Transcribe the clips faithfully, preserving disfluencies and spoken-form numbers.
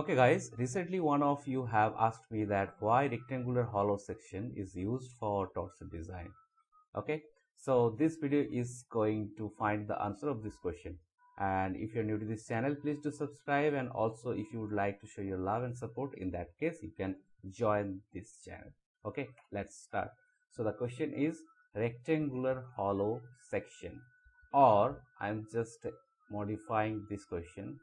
Okay guys, recently one of you have asked me that why rectangular hollow section is used for torso design. Okay, so this video is going to find the answer of this question. And if you're new to this channel, please do subscribe, and also if you would like to show your love and support, in that case you can join this channel. Okay, let's start. So the question is rectangular hollow section, or I'm just modifying this question,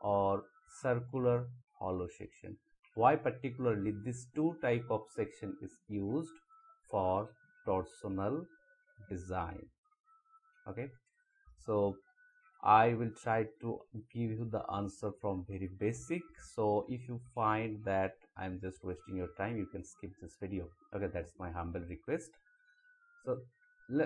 or circular hollow section. Why particularly these two type of section is used for torsional design? Okay, so I will try to give you the answer from very basic. So if you find that I'm just wasting your time, you can skip this video. Okay, that's my humble request. So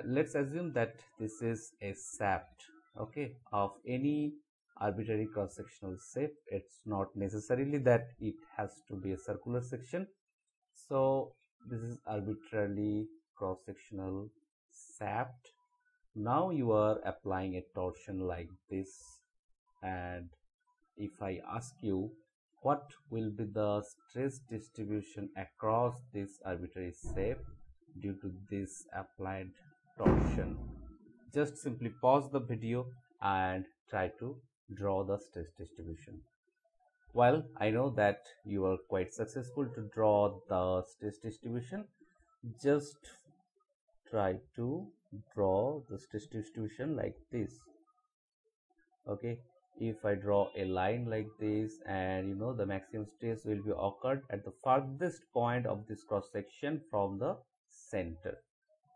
let's assume that this is a shaft, okay, of any arbitrary cross-sectional shape. It's not necessarily that it has to be a circular section. So this is arbitrarily cross-sectional shaft. Now you are applying a torsion like this, and if I ask you what will be the stress distribution across this arbitrary shape due to this applied torsion, just simply pause the video and try to draw the stress distribution. Well, I know that you are quite successful to draw the stress distribution. Just try to draw the stress distribution like this. Okay, if I draw a line like this, and you know the maximum stress will be occurred at the farthest point of this cross section from the center.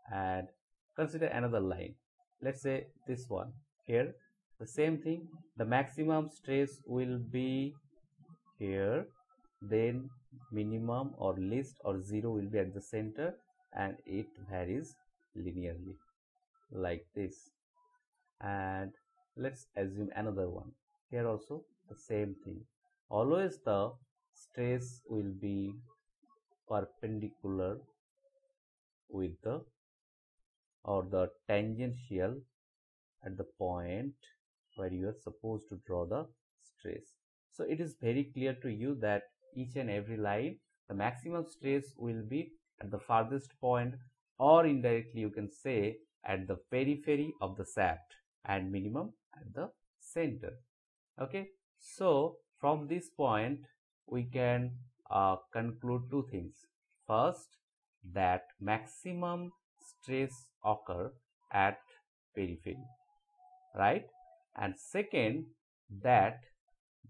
And consider another line, let's say this one here. The same thing, the maximum stress will be here, then minimum or least or zero will be at the center, and it varies linearly like this. And let's assume another one. Here also the same thing, always the stress will be perpendicular with the or the tangential at the point where you are supposed to draw the stress. So it is very clear to you that each and every line, the maximum stress will be at the farthest point, or indirectly you can say at the periphery of the shaft, and minimum at the center. Okay, so from this point we can uh, conclude two things. First, that maximum stress occur at periphery, right? And second, that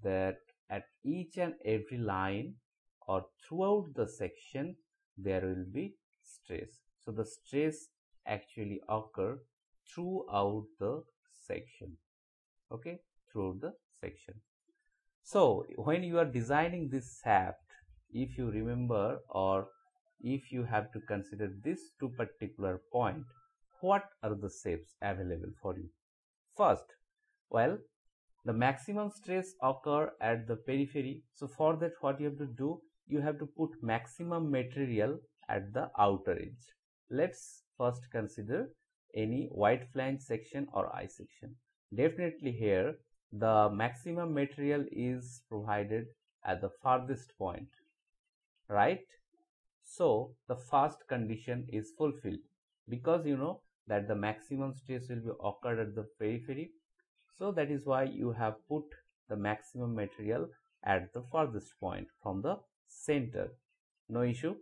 that at each and every line or throughout the section there will be stress. So the stress actually occur throughout the section. Okay, throughout the section. So when you are designing this shaft, if you remember or if you have to consider this two particular point, what are the shapes available for you? First, well, the maximum stress occur at the periphery. So for that, what you have to do, you have to put maximum material at the outer edge. Let's first consider any wide flange section or I section. Definitely here, the maximum material is provided at the farthest point, right? So the first condition is fulfilled, because you know that the maximum stress will be occurred at the periphery. So that is why you have put the maximum material at the farthest point from the center. No issue.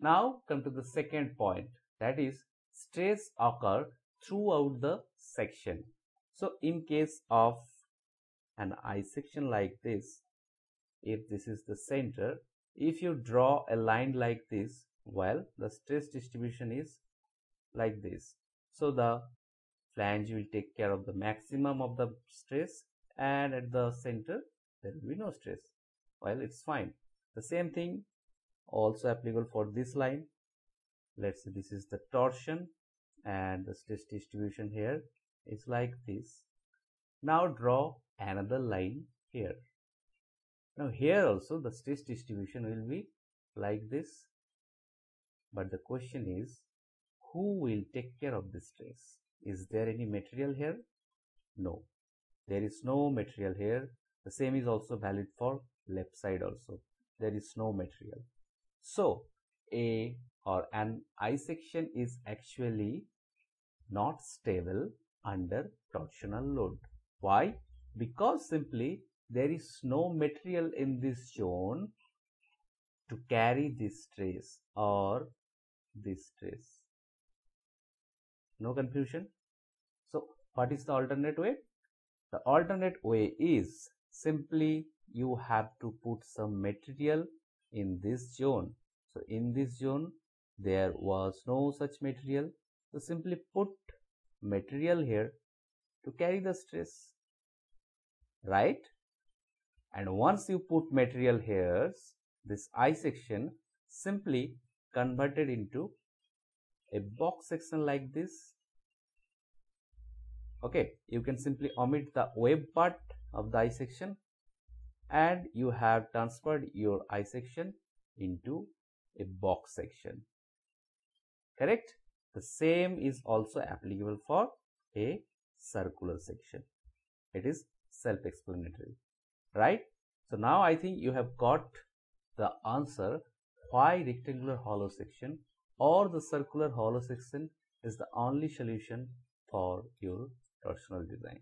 Now come to the second point, that is stress occur throughout the section. So in case of an I section like this, if this is the center, if you draw a line like this, well, the stress distribution is like this. So the flange will take care of the maximum of the stress, and at the center there will be no stress. Well, it's fine. The same thing also applicable for this line. Let's say this is the torsion, and the stress distribution here is like this. Now draw another line here. Now here also the stress distribution will be like this, but the question is, who will take care of this stress? Is there any material here? No, there is no material here. The same is also valid for left side also there is no material. So a or an I section is actually not stable under torsional load. Why? Because simply there is no material in this zone to carry this stress or this stress. No confusion? So what is the alternate way? The alternate way is simply you have to put some material in this zone. So in this zone there was no such material. So simply put material here to carry the stress, right? And once you put material here, this I section simply converted into a box section like this. Okay, you can simply omit the wave part of the I section and you have transferred your I section into a box section, correct? The same is also applicable for a circular section. It is self-explanatory, right? So now I think you have got the answer why rectangular hollow section or the circular hollow section is the only solution for your torsional design.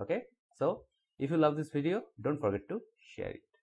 Okay, so if you love this video, don't forget to share it.